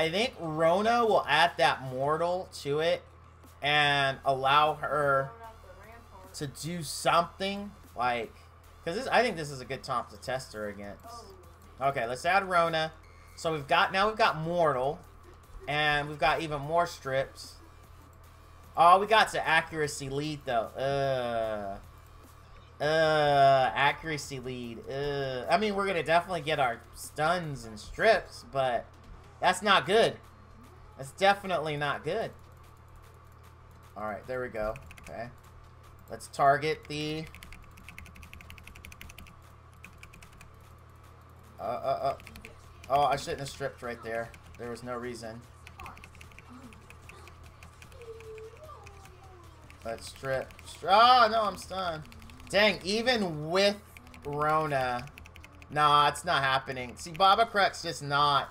I think Rona will add that mortal to it and allow her to do something like, because I think this is a good time to test her against. Okay, let's add Rona. So we've got, now we've got mortal, and we've got even more strips. Oh, we got to accuracy lead though. Accuracy lead. I mean, we're gonna definitely get our stuns and strips, but that's not good. That's definitely not good. All right, there we go. Okay, let's target the. Oh, I shouldn't have stripped right there. There was no reason. Let's strip. Oh, no, I'm stunned. Dang, even with Rona. Nah, it's not happening. See, Baba Kruk's just not.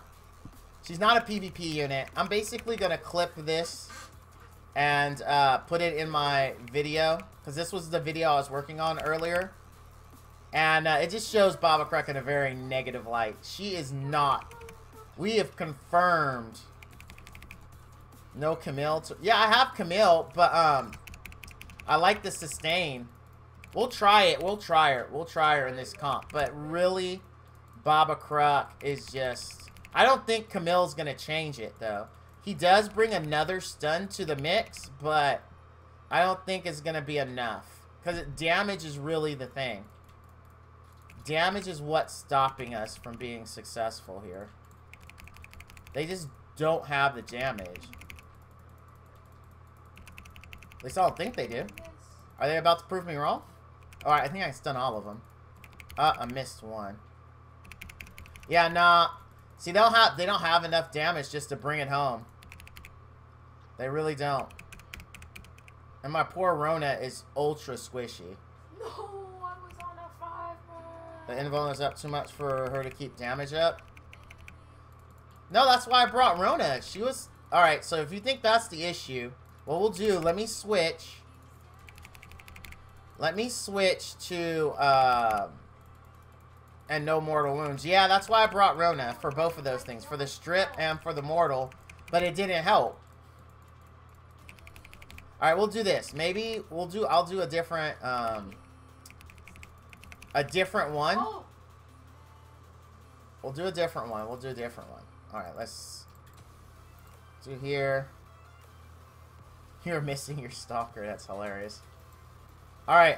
She's not a PvP unit. I'm basically going to clip this and put it in my video. Because this was the video I was working on earlier. And it just shows Baba Kruk in a very negative light. She is not. We have confirmed no Camille. Yeah, I have Camille, but I like the sustain. We'll try it. We'll try her. We'll try her in this comp. But really, Baba Kruk is just... I don't think Camille's going to change it, though. He does bring another stun to the mix, but I don't think it's going to be enough. Because damage is really the thing. Damage is what's stopping us from being successful here. They just don't have the damage. At least I don't think they do. Are they about to prove me wrong? Alright, I think I can stun all of them. I missed one. Yeah, nah. See, they don't have enough damage just to bring it home. They really don't. And my poor Rona is ultra squishy. No. The invulnerability is up too much for her to keep damage up. No, that's why I brought Rona. She was... Alright, so if you think that's the issue, what we'll do, let me switch. Let me switch to... and no mortal wounds. Yeah, that's why I brought Rona, for both of those things. For the strip and for the mortal. But it didn't help. Alright, we'll do this. Maybe we'll do... I'll do a different one. Oh. We'll do a different one. We'll do a different one. All right, let's do here. You're missing your stalker. That's hilarious. All right,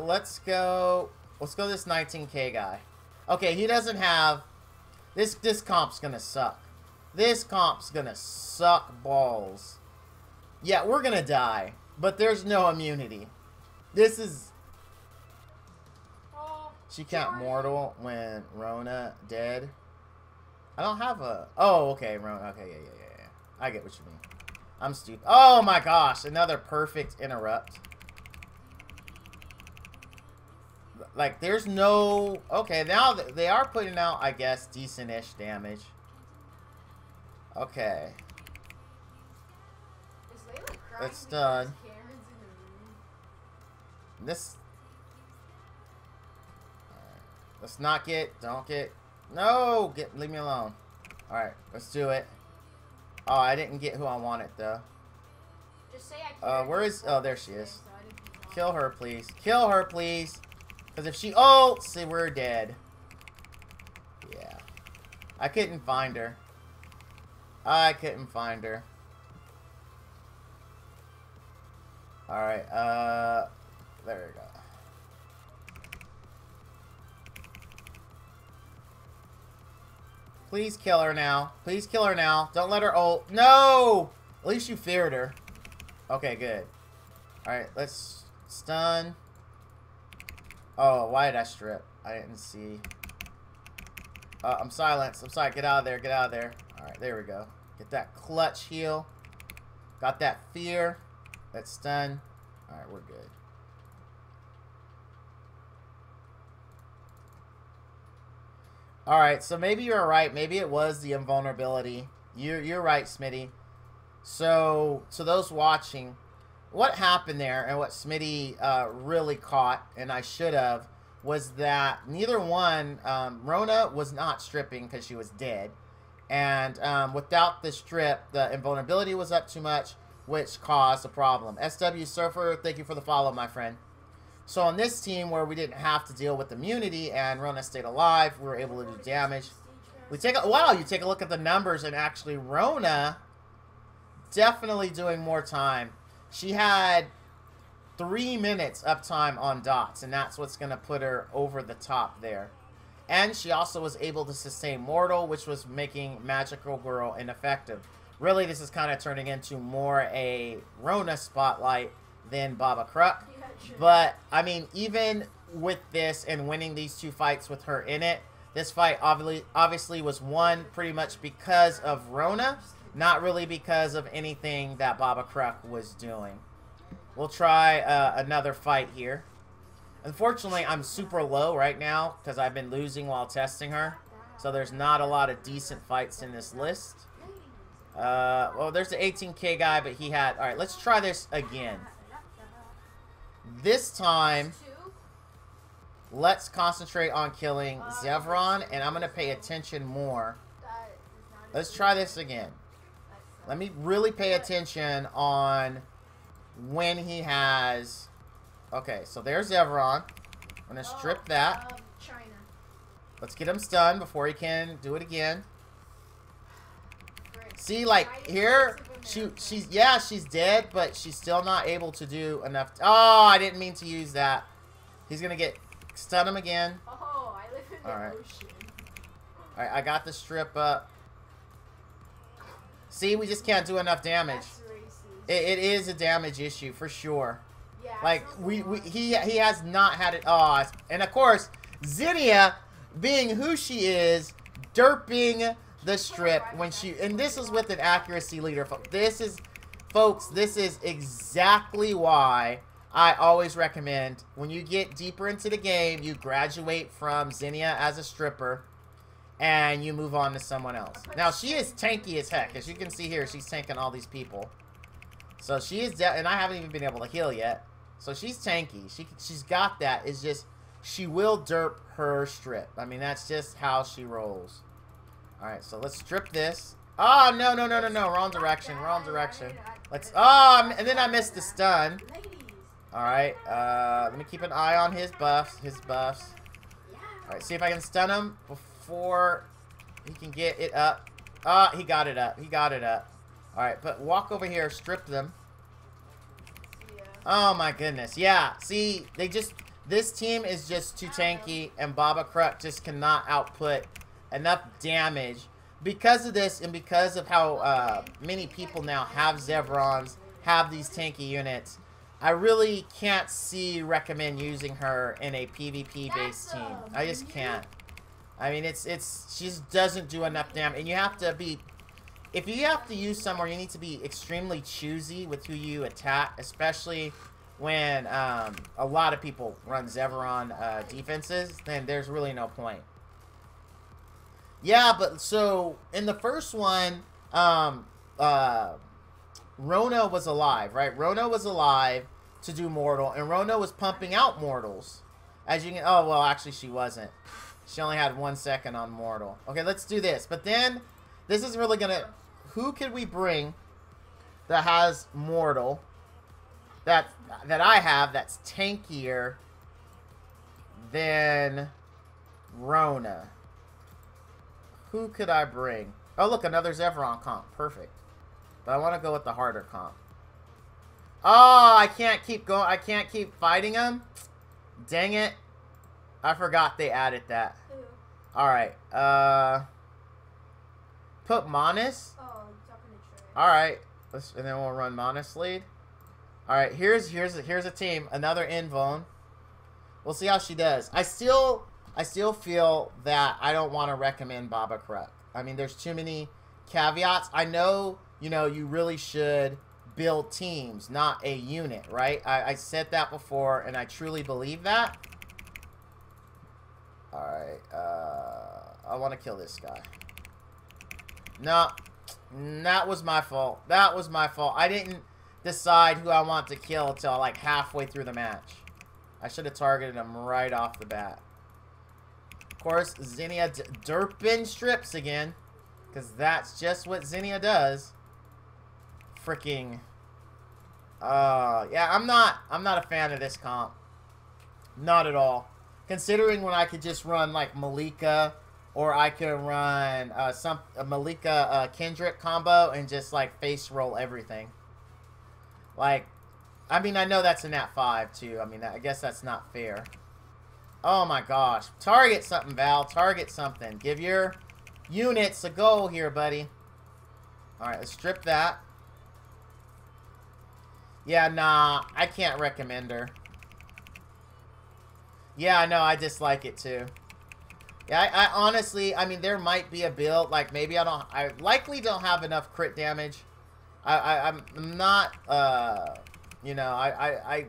let's go. Let's go this 19K guy. Okay, he doesn't have this. This comp's gonna suck. This comp's gonna suck balls. Yeah, we're gonna die. But there's no immunity. This is. She can't mortal when Rona dead. I don't have a... Oh, okay, Rona. Okay, yeah. I get what you mean. I'm stupid. Oh, my gosh. Another perfect interrupt. Like, there's no... Okay, now they are putting out, I guess, decent-ish damage. Okay. That's done. This... Let's not get, don't get, no, get, leave me alone. All right, let's do it. Oh, I didn't get who I wanted though. Just say I can't. Where is? Oh, there she is. Kill her, please. Kill her, please. Because if she, oh, see, we're dead. Yeah, I couldn't find her. I couldn't find her. All right. There we go. Please kill her now. Please kill her now. Don't let her ult. No! At least you feared her. Okay, good. Alright, let's stun. Oh, why did I strip? I didn't see. I'm silenced. I'm sorry. Get out of there. Get out of there. Alright, there we go. Get that clutch heal. Got that fear. That stun. Alright, we're good. Alright, so maybe you're right. Maybe it was the invulnerability. You're right, Smitty. So, to those watching, what happened there and what Smitty really caught, and I should have, was that neither one, Rona was not stripping because she was dead, And without the strip, the invulnerability was up too much, which caused a problem. SW Surfer, thank you for the follow, my friend. So on this team, where we didn't have to deal with immunity and Rona stayed alive, we were able to do damage. We take a, wow, you take a look at the numbers, and actually Rona definitely doing more time. She had 3 minutes uptime on dots, and that's what's going to put her over the top there. And she also was able to sustain Mortal, which was making Magical Girl ineffective. Really, this is kind of turning into more a Rona spotlight than Baba Kruk. Yeah, sure. But, I mean, even with this and winning these two fights with her in it, this fight obviously was won pretty much because of Rona, not really because of anything that Baba Kruk was doing. We'll try another fight here. Unfortunately, I'm super low right now because I've been losing while testing her. So there's not a lot of decent fights in this list. Well, there's the 18K guy, but he had... All right, let's try this again. This time, let's concentrate on killing Zevron, and I'm going to pay attention more. Let's try this again. Let me really pay attention on when he has... Okay, so there's Zevron. I'm going to strip that. Let's get him stunned before he can do it again. See, like, here, she's, yeah, she's dead, but she's still not able to do enough. Oh, I didn't mean to use that. He's going to get, stun him again. Oh, I live in the ocean. All right, I got the strip up. See, we just can't do enough damage. It is a damage issue, for sure. Yeah, like, he has not had it. Oh, and of course, Zinnia, being who she is, derping the strip when she, and this is with an accuracy leader. This is, folks, this is exactly why I always recommend when you get deeper into the game, you graduate from Zinnia as a stripper and you move on to someone else. Now, she is tanky as heck. As you can see here, she's tanking all these people. So she is, and I haven't even been able to heal yet. So she's tanky. She's got that. It's just she will derp her strip. I mean, that's just how she rolls. All right, so let's strip this. Oh, no, no, no, no, no. Wrong direction. Wrong direction. Let's, oh, and then I missed the stun. All right, let me keep an eye on his buffs. All right, see if I can stun him before he can get it up. Ah, he got it up. All right, but walk over here, strip them. Yeah. Oh, my goodness. Yeah, see, they just... This team is just too tanky, and Baba Kruk just cannot output enough damage. Because of this, and because of how many people now have Zevrons, have these tanky units, I really can't recommend using her in a PvP-based team. I just can't. I mean, it's she just doesn't do enough damage, and you have to be... If you have to use somewhere, you need to be extremely choosy with who you attack, especially when a lot of people run Zevron defenses, then there's really no point. Yeah, but so in the first one, Rona was alive, right? Rona was alive to do Mortal, and Rona was pumping out Mortals. As you can, oh, well, actually she wasn't. She only had 1 second on Mortal. Okay, let's do this. But then this is really going to... Who could we bring that has Mortal, that I have, that's tankier than Rona? Who could I bring? Oh, look, another Zevron comp. Perfect. But I want to go with the harder comp. Oh, I can't keep going. I can't keep fighting them. Dang it. I forgot they added that. All right. Put Monas. Oh, all right, let's, and then we'll run Monas lead. All right, here's a team, another invuln. We'll see how she does. I still feel that I don't want to recommend Baba Kruk. I mean, there's too many caveats. I know, you know, you really should build teams, not a unit, right? I said that before, and I truly believe that. All right, I want to kill this guy. No, that was my fault. That was my fault. I didn't decide who I want to kill till like halfway through the match. I should have targeted him right off the bat. Of course, Zinnia derping strips again. Because that's just what Zinnia does. Freaking. Yeah, I'm not a fan of this comp. Not at all. Considering when I could just run like Malika, or I could run a Malika Kendrick combo and just like face roll everything. Like, I mean, I know that's a nat 5 too. I mean, I guess that's not fair. Oh my gosh. Target something, Val. Target something. Give your units a goal here, buddy. Alright, let's strip that. Yeah, nah. I can't recommend her. Yeah, I know. I dislike it too. Yeah, I honestly, I mean, there might be a build. Like, maybe I likely don't have enough crit damage. I'm not, you know, I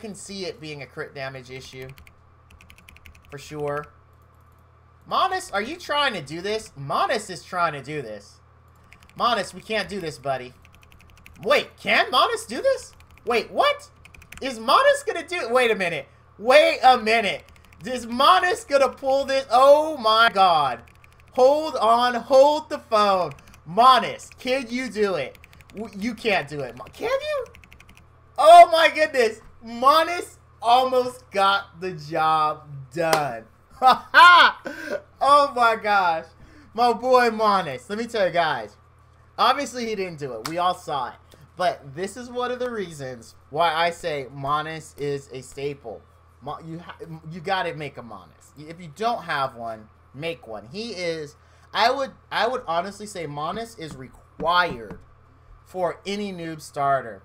can see it being a crit damage issue. For sure. Monas, are you trying to do this? Monas is trying to do this. Monas, we can't do this, buddy. Wait, can Monas do this? Wait, what? Is Monas gonna do it? Wait a minute. Wait a minute. Is Monas gonna pull this? Oh my god. Hold on. Hold the phone. Monas, can you do it? You can't do it. Can you? Oh my goodness. Monas almost got the job done. Ha ha! Oh my gosh. My boy Monas. Let me tell you guys. Obviously he didn't do it. We all saw it. But this is one of the reasons why I say Monas is a staple. You gotta make a Monas. If you don't have one, make one. He is, I would honestly say Monas is required for any noob starter.